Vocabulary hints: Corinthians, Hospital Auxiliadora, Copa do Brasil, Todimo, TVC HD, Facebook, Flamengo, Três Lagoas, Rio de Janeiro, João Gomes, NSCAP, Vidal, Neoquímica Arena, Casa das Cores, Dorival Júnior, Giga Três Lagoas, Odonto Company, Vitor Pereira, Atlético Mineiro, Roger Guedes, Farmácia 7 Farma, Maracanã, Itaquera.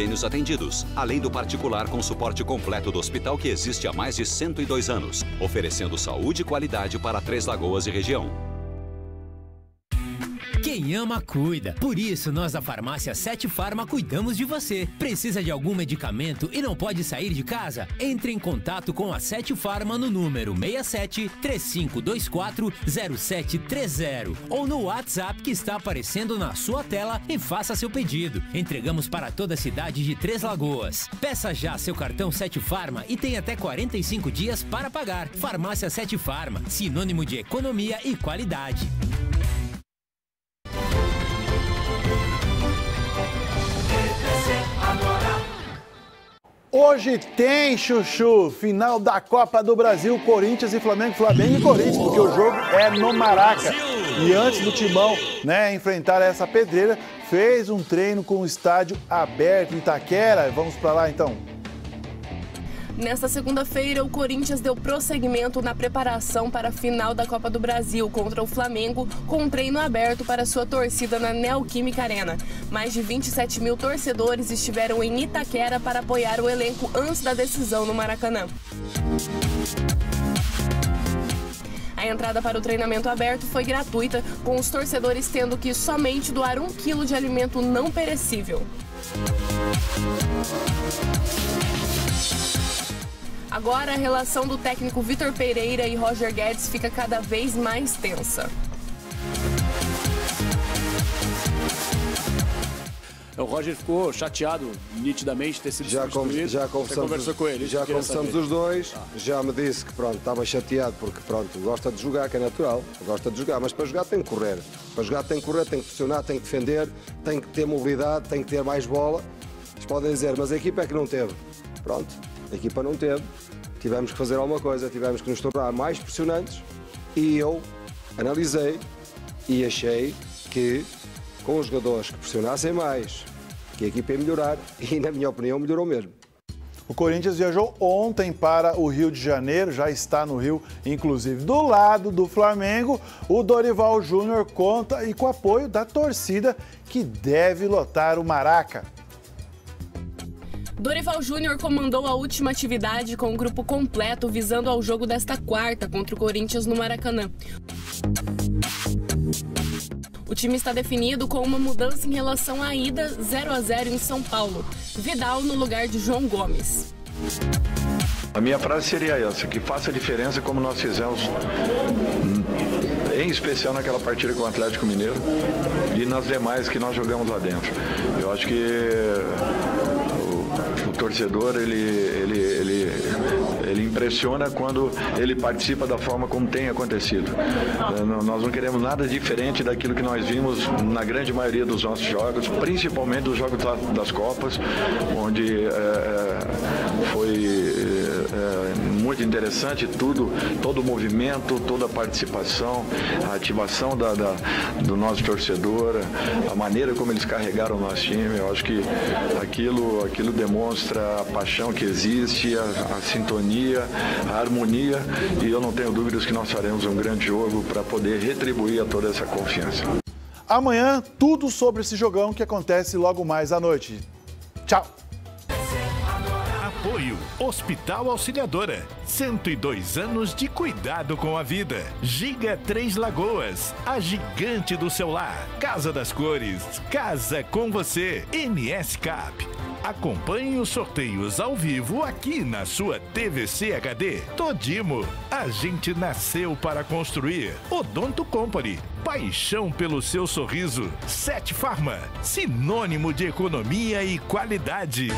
convênios atendidos, além do particular com suporte completo do hospital que existe há mais de 102 anos, oferecendo saúde e qualidade para Três Lagoas e região. Quem ama, cuida. Por isso, nós da Farmácia 7 Farma cuidamos de você. Precisa de algum medicamento e não pode sair de casa? Entre em contato com a 7 Farma no número 67-3524-0730 ou no WhatsApp que está aparecendo na sua tela e faça seu pedido. Entregamos para toda a cidade de Três Lagoas. Peça já seu cartão 7 Farma e tem até 45 dias para pagar. Farmácia 7 Farma, sinônimo de economia e qualidade. Hoje tem, Chuchu, final da Copa do Brasil, Corinthians e Flamengo, Flamengo e Corinthians, porque o jogo é no Maraca. E antes do Timão, né, enfrentar essa pedreira, fez um treino com o estádio aberto em Itaquera. Vamos para lá, então. Nesta segunda-feira, o Corinthians deu prosseguimento na preparação para a final da Copa do Brasil contra o Flamengo, com um treino aberto para sua torcida na Neoquímica Arena. Mais de 27 mil torcedores estiveram em Itaquera para apoiar o elenco antes da decisão no Maracanã. A entrada para o treinamento aberto foi gratuita, com os torcedores tendo que somente doar 1 quilo de alimento não perecível. Agora, a relação do técnico Vitor Pereira e Roger Guedes fica cada vez mais tensa. O Roger ficou chateado, nitidamente, de ter sido substituído. Você conversou com ele? Já conversamos os dois, já me disse que pronto, estava chateado porque pronto, gosta de jogar, que é natural, gosta de jogar, mas para jogar tem que correr. Para jogar tem que correr, tem que pressionar, tem que defender, tem que ter mobilidade, tem que ter mais bola. Eles podem dizer, mas a equipa é que não teve. Pronto, a equipa não teve, tivemos que fazer alguma coisa, tivemos que nos tornar mais pressionantes e eu analisei e achei que com os jogadores que pressionassem mais, que a equipa ia melhorar e, na minha opinião, melhorou mesmo. O Corinthians viajou ontem para o Rio de Janeiro, já está no Rio, inclusive. Do lado do Flamengo, o Dorival Júnior conta e com apoio da torcida que deve lotar o Maraca. Dorival Júnior comandou a última atividade com o grupo completo visando ao jogo desta quarta contra o Corinthians no Maracanã. O time está definido com uma mudança em relação à ida 0-0 em São Paulo. Vidal no lugar de João Gomes. A minha frase seria essa, que faça a diferença como nós fizemos, em especial naquela partida com o Atlético Mineiro e nas demais que nós jogamos lá dentro. Eu acho que o torcedor, ele impressiona quando ele participa da forma como tem acontecido. Nós não queremos nada diferente daquilo que nós vimos na grande maioria dos nossos jogos, principalmente dos jogos das Copas, onde foi muito interessante tudo, todo o movimento, toda a participação, a ativação do nosso torcedor, a maneira como eles carregaram o nosso time. Eu acho que aquilo demonstra a paixão que existe, a sintonia, a harmonia, e eu não tenho dúvidas que nós faremos um grande jogo para poder retribuir a toda essa confiança. Amanhã, tudo sobre esse jogão que acontece logo mais à noite. Tchau! Apoio Hospital Auxiliadora, 102 anos de cuidado com a vida. Giga Três Lagoas, a gigante do seu lar. Casa das Cores, casa com você. NSCAP. Acompanhe os sorteios ao vivo aqui na sua TVC HD. Todimo, a gente nasceu para construir. Odonto Company, paixão pelo seu sorriso. 7 Farma, sinônimo de economia e qualidade.